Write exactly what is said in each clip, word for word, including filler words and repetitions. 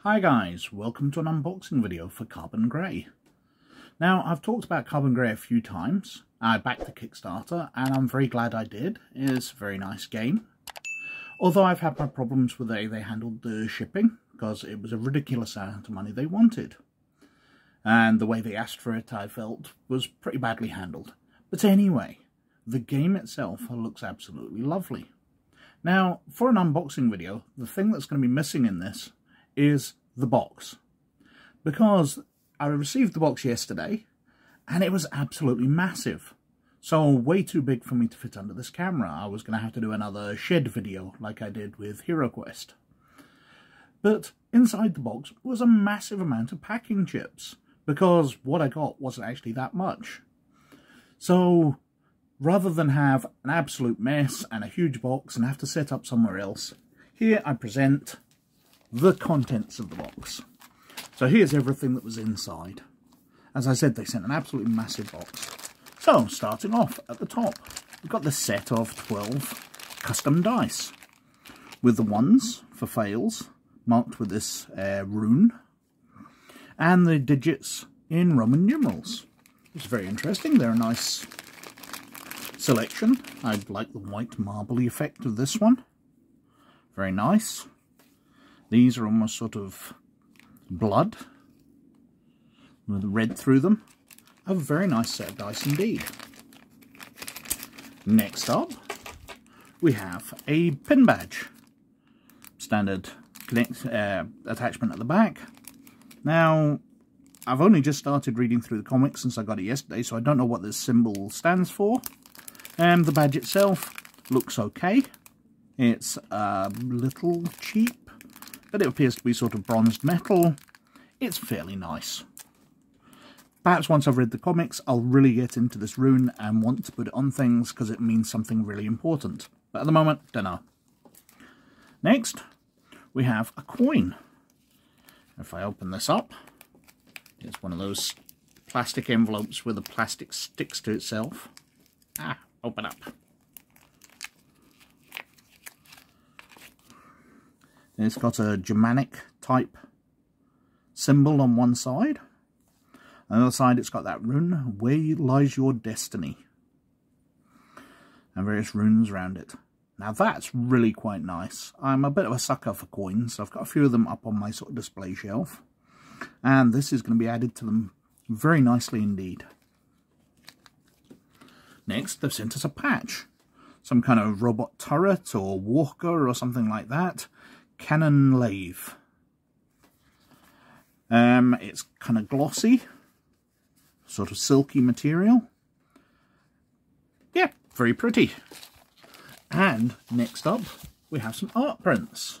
Hi guys, welcome to an unboxing video for Carbon Grey. Now, I've talked about Carbon Grey a few times. I backed the Kickstarter and I'm very glad I did. It's a very nice game. Although I've had my problems with the way they handled the shipping, because it was a ridiculous amount of money they wanted. And the way they asked for it, I felt, was pretty badly handled. But anyway, the game itself looks absolutely lovely. Now, for an unboxing video, the thing that's going to be missing in this is the box. Because I received the box yesterday, and it was absolutely massive. So, way too big for me to fit under this camera. I was going to have to do another shed video, like I did with HeroQuest. But inside the box was a massive amount of packing chips, because what I got wasn't actually that much. So, rather than have an absolute mess and a huge box and have to set up somewhere else, here I present the contents of the box. So here's everything that was inside. As I said, they sent an absolutely massive box. So, starting off at the top, we've got the set of twelve custom dice, with the ones for fails, marked with this uh, rune, and the digits in Roman numerals. It's very interesting. They're a nice selection. I like the white marbly effect of this one. Very nice. These are almost sort of blood with red through them. A very nice set of dice indeed. Next up, we have a pin badge. Standard connect, uh, attachment at the back. Now, I've only just started reading through the comics since I got it yesterday, so I don't know what this symbol stands for. And um, the badge itself looks okay. It's a little cheap, but it appears to be sort of bronzed metal. It's fairly nice. Perhaps once I've read the comics, I'll really get into this rune and want to put it on things because it means something really important. But at the moment, don't know. Next, we have a coin. If I open this up, it's one of those plastic envelopes where the plastic sticks to itself. Ah, open up. And it's got a Germanic type symbol on one side. On the other side, it's got that rune, Where Lies Your Destiny. And various runes around it. Now that's really quite nice. I'm a bit of a sucker for coins, so I've got a few of them up on my sort of display shelf. And this is going to be added to them very nicely indeed. Next, they've sent us a patch. Some kind of robot turret or walker or something like that. Cannon lathe. Um, it's kind of glossy. Sort of silky material. Yeah, very pretty. And next up, we have some art prints.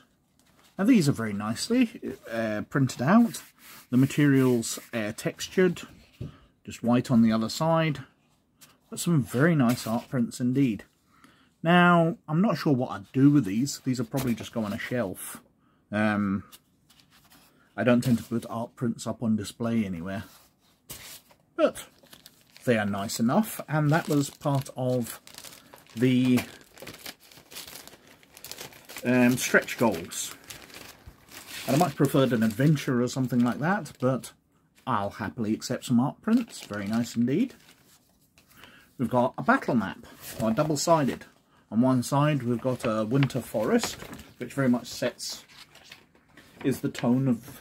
Now these are very nicely uh, printed out. The material's uh, textured, just white on the other side. But some very nice art prints indeed. Now, I'm not sure what I'd do with these. These will probably just go on a shelf. Um, I don't tend to put art prints up on display anywhere. But they are nice enough. And that was part of the um, stretch goals. I'd have much preferred an adventure or something like that, but I'll happily accept some art prints. Very nice indeed. We've got a battle map, or double-sided. On one side we've got a winter forest, which very much sets, is the tone of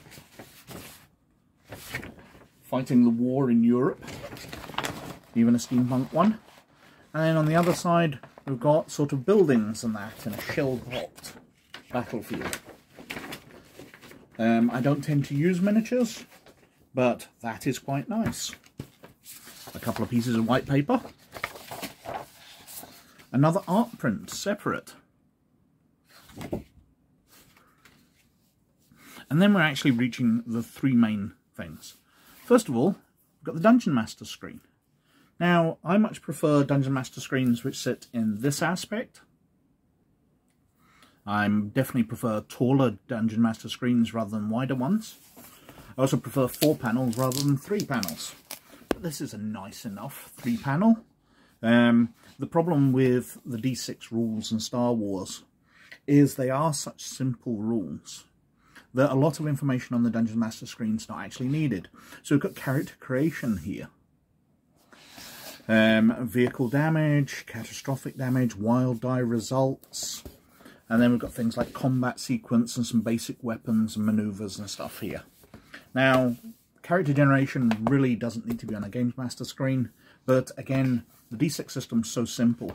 fighting the war in Europe, even a steampunk one. And then on the other side we've got sort of buildings and that, in a shell-blocked battlefield. Um, I don't tend to use miniatures, but that is quite nice. A couple of pieces of white paper. Another art print, separate. And then we're actually reaching the three main things. First of all, we've got the Dungeon Master screen. Now, I much prefer Dungeon Master screens which sit in this aspect. I definitely prefer taller Dungeon Master screens rather than wider ones. I also prefer four panels rather than three panels. But this is a nice enough three panel. Um, the problem with the D six rules in Star Wars is they are such simple rules that a lot of information on the Dungeon Master screen is not actually needed. So we've got character creation here. Um, vehicle damage, catastrophic damage, wild die results. And then we've got things like combat sequence and some basic weapons and maneuvers and stuff here. Now, character generation really doesn't need to be on a Games Master screen. But again, the D six system's so simple.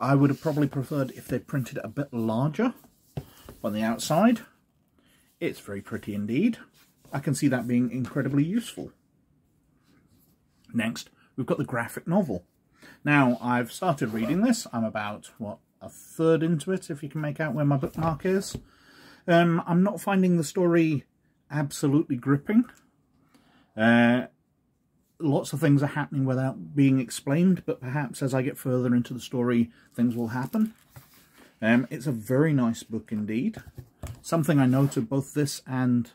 I would have probably preferred if they printed it a bit larger on the outside. It's very pretty indeed. I can see that being incredibly useful. Next, we've got the graphic novel. Now, I've started reading this. I'm about, what, a third into it, if you can make out where my bookmark is. Um, I'm not finding the story absolutely gripping. Uh, lots of things are happening without being explained, but perhaps as I get further into the story, things will happen. Um, it's a very nice book indeed. Something I noted, both this and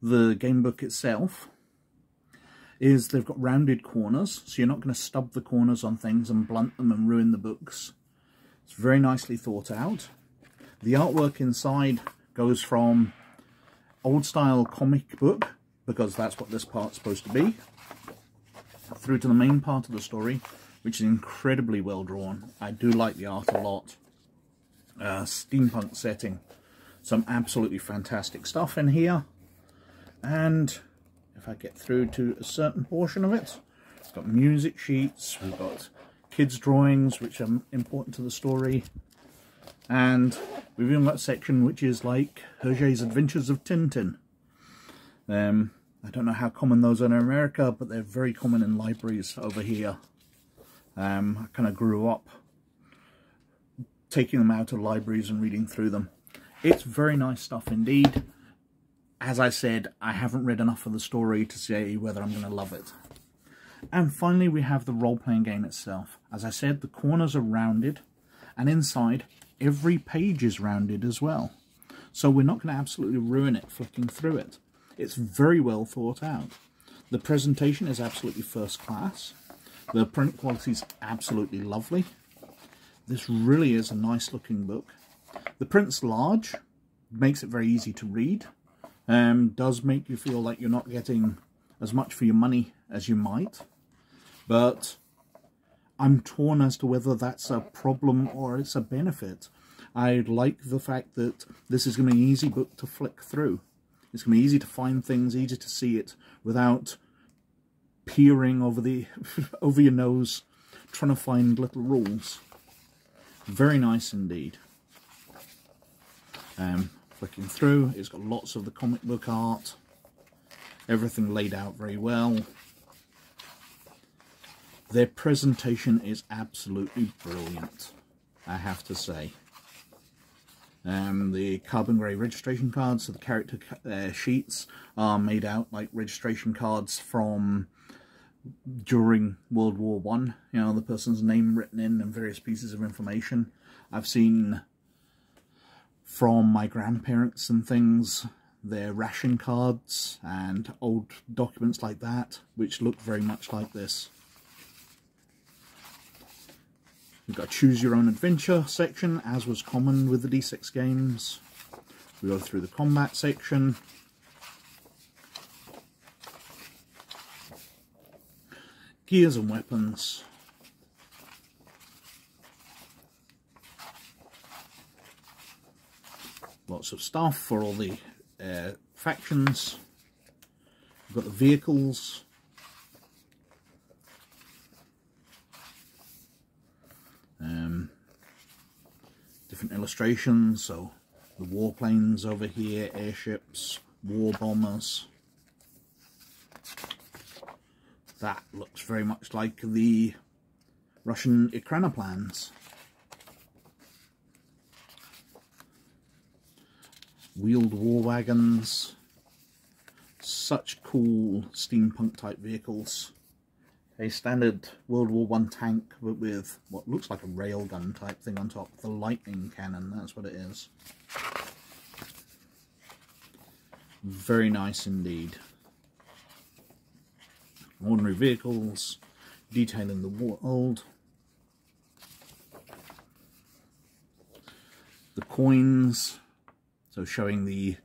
the game book itself, is they've got rounded corners, so you're not going to stub the corners on things and blunt them and ruin the books. It's very nicely thought out. The artwork inside goes from old-style comic book, because that's what this part's supposed to be, through to the main part of the story, which is incredibly well drawn. I do like the art a lot. Uh, steampunk setting. Some absolutely fantastic stuff in here. And if I get through to a certain portion of it, it's got music sheets, we've got kids' drawings, which are important to the story. And we've even got a section which is like Hergé's Adventures of Tintin. Um, I don't know how common those are in America, but they're very common in libraries over here. Um, I kind of grew up taking them out of libraries and reading through them. It's very nice stuff indeed. As I said, I haven't read enough of the story to say whether I'm going to love it. And finally, we have the role-playing game itself. As I said, the corners are rounded, and inside, every page is rounded as well. So we're not going to absolutely ruin it flicking through it. It's very well thought out. The presentation is absolutely first class. The print quality is absolutely lovely. This really is a nice looking book. The print's large, makes it very easy to read, um, does make you feel like you're not getting as much for your money as you might, but I'm torn as to whether that's a problem or it's a benefit. I like the fact that this is going to be an easy book to flick through. It's going to be easy to find things, easy to see it without peering over, the, over your nose, trying to find little rules. Very nice indeed. Um, flicking through, it's got lots of the comic book art, everything laid out very well. Their presentation is absolutely brilliant, I have to say. Um, the Carbon Grey registration cards, so the character uh, sheets, are made out like registration cards from during World War One. You know, the person's name written in and various pieces of information. I've seen from my grandparents and things, their ration cards and old documents like that, which look very much like this. We've got a choose your own adventure section, as was common with the D six games. We go through the combat section. Gears and weapons. Lots of stuff for all the uh, factions. We've got the vehicles. Um, different illustrations, so the warplanes over here, airships, war bombers. That looks very much like the Russian Ekranoplans. Wheeled war wagons, such cool steampunk type vehicles. A standard World War One tank, but with what looks like a railgun type thing on top. The lightning cannon, that's what it is. Very nice indeed. Ordinary vehicles, detailing the world, coins, so showing the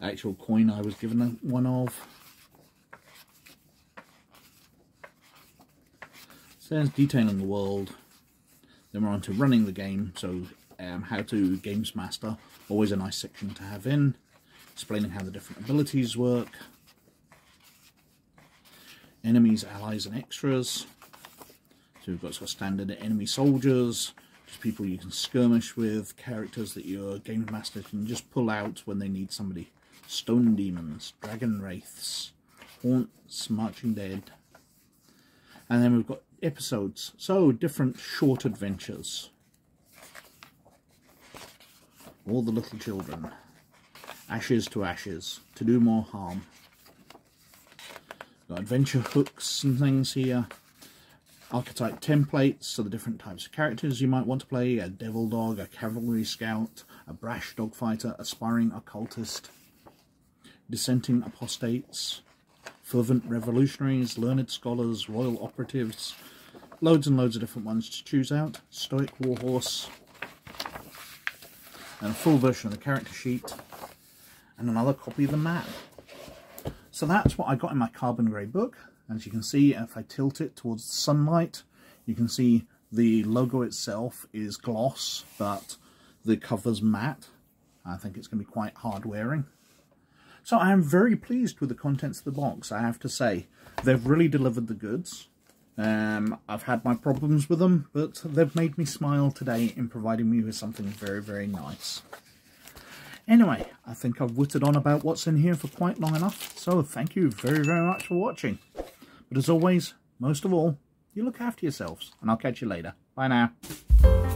actual coin I was given one of. There's detailing the world. Then we're on to running the game, so um, how to Games Master, always a nice section to have in, explaining how the different abilities work, enemies, allies and extras. So we've got sort of standard enemy soldiers, just people you can skirmish with, characters that your Games Master can just pull out when they need somebody, stone demons, dragon wraiths, haunts, marching dead. And then we've got episodes, so different short adventures. All the little children, ashes to ashes, to do more harm. Got adventure hooks and things here, archetype templates, so the different types of characters you might want to play: a devil dog, a cavalry scout, a brash dogfighter, aspiring occultist, dissenting apostates, fervent revolutionaries, learned scholars, royal operatives, loads and loads of different ones to choose out, stoic warhorse, and a full version of the character sheet, and another copy of the map. So that's what I got in my Carbon Grey book. As you can see, if I tilt it towards the sunlight, you can see the logo itself is gloss, but the cover's matte. I think it's going to be quite hard wearing. So I am very pleased with the contents of the box, I have to say. They've really delivered the goods. Um, I've had my problems with them, but they've made me smile today in providing me with something very, very nice. Anyway, I think I've whittled on about what's in here for quite long enough, so thank you very, very much for watching. But as always, most of all, you look after yourselves, and I'll catch you later. Bye now.